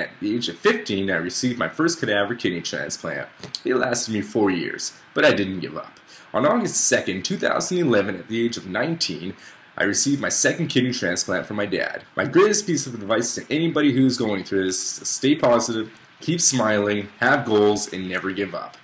At the age of 15, I received my first cadaver kidney transplant. It lasted me 4 years, but I didn't give up. On August 2nd, 2011, at the age of 19, I received my second kidney transplant from my dad. My greatest piece of advice to anybody who's going through this is to stay positive, keep smiling, have goals, and never give up.